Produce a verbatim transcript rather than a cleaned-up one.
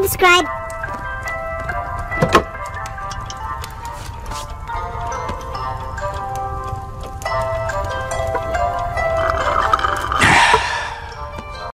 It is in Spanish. subscribe.